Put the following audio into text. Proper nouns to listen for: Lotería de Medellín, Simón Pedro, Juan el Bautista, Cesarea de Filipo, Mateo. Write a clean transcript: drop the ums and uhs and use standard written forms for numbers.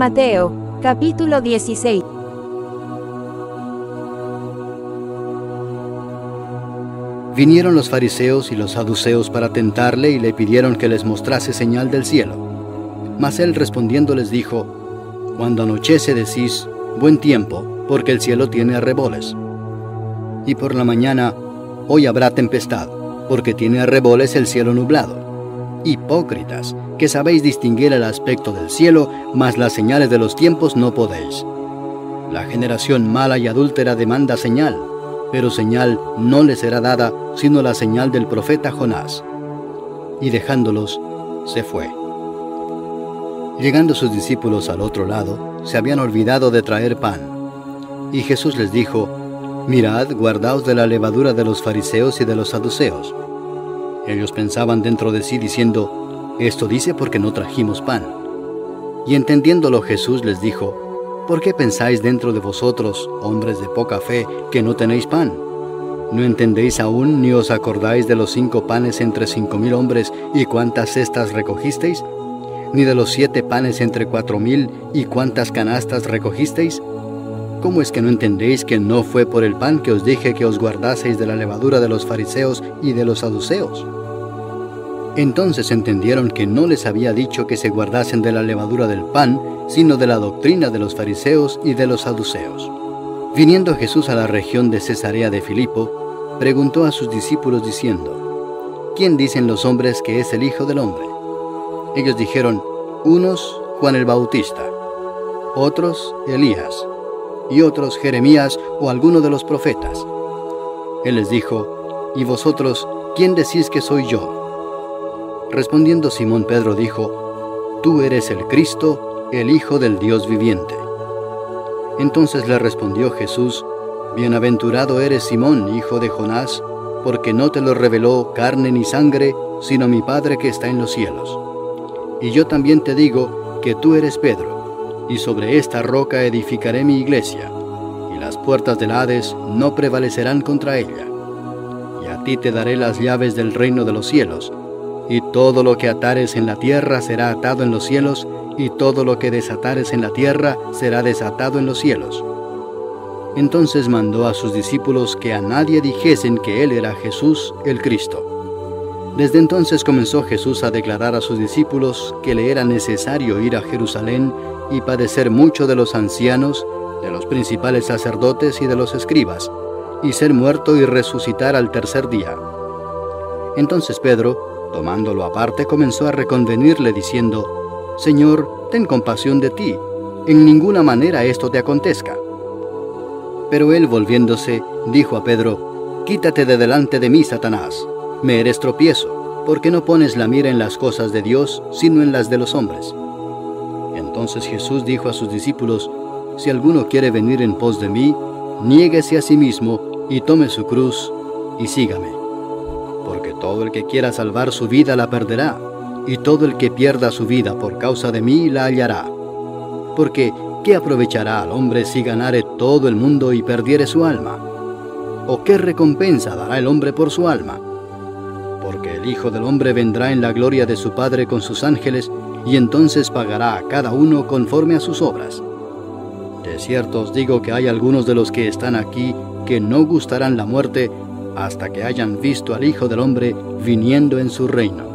Mateo, capítulo 16. Vinieron los fariseos y los saduceos para tentarle y le pidieron que les mostrase señal del cielo. Mas él respondiendo les dijo: Cuando anochece decís, buen tiempo, porque el cielo tiene arreboles. Y por la mañana, hoy habrá tempestad, porque tiene arreboles el cielo nublado. Hipócritas, que sabéis distinguir el aspecto del cielo, mas las señales de los tiempos no podéis. La generación mala y adúltera demanda señal, pero señal no le será dada, sino la señal del profeta Jonás. Y dejándolos, se fue. Llegando sus discípulos al otro lado, se habían olvidado de traer pan. Y Jesús les dijo: Mirad, guardaos de la levadura de los fariseos y de los saduceos. Ellos pensaban dentro de sí diciendo: Esto dice porque no trajimos pan. Y entendiéndolo Jesús les dijo: ¿Por qué pensáis dentro de vosotros, hombres de poca fe, que no tenéis pan? ¿No entendéis aún ni os acordáis de los 5 panes entre 5.000 hombres y cuántas cestas recogisteis? ¿Ni de los 7 panes entre 4.000 y cuántas canastas recogisteis? ¿Cómo es que no entendéis que no fue por el pan que os dije que os guardaseis de la levadura de los fariseos y de los saduceos? Entonces entendieron que no les había dicho que se guardasen de la levadura del pan, sino de la doctrina de los fariseos y de los saduceos. Viniendo Jesús a la región de Cesarea de Filipo, preguntó a sus discípulos diciendo: ¿Quién dicen los hombres que es el Hijo del Hombre? Ellos dijeron: unos, Juan el Bautista, otros, Elías, y otros, Jeremías o alguno de los profetas. Él les dijo: ¿Y vosotros, quién decís que soy yo? Respondiendo Simón Pedro dijo: Tú eres el Cristo, el Hijo del Dios viviente. Entonces le respondió Jesús: Bienaventurado eres Simón, hijo de Jonás, porque no te lo reveló carne ni sangre, sino mi Padre que está en los cielos. Y yo también te digo que tú eres Pedro, y sobre esta roca edificaré mi iglesia, y las puertas del Hades no prevalecerán contra ella. Y a ti te daré las llaves del reino de los cielos, y todo lo que atares en la tierra será atado en los cielos, y todo lo que desatares en la tierra será desatado en los cielos. Entonces mandó a sus discípulos que a nadie dijesen que él era Jesús el Cristo. Desde entonces comenzó Jesús a declarar a sus discípulos que le era necesario ir a Jerusalén y padecer mucho de los ancianos, de los principales sacerdotes y de los escribas, y ser muerto y resucitar al tercer día. Entonces Pedro, tomándolo aparte, comenzó a reconvenirle diciendo: Señor, ten compasión de ti, en ninguna manera esto te acontezca. Pero él, volviéndose, dijo a Pedro: Quítate de delante de mí, Satanás, me eres tropiezo, porque no pones la mira en las cosas de Dios, sino en las de los hombres. Entonces Jesús dijo a sus discípulos: Si alguno quiere venir en pos de mí, niéguese a sí mismo y tome su cruz y sígame. Porque todo el que quiera salvar su vida la perderá, y todo el que pierda su vida por causa de mí la hallará. Porque ¿qué aprovechará al hombre si ganare todo el mundo y perdiere su alma? ¿O qué recompensa dará el hombre por su alma? Porque el Hijo del Hombre vendrá en la gloria de su Padre con sus ángeles, y entonces pagará a cada uno conforme a sus obras. De cierto os digo que hay algunos de los que están aquí que no gustarán la muerte, hasta que hayan visto al Hijo del Hombre viniendo en su reino.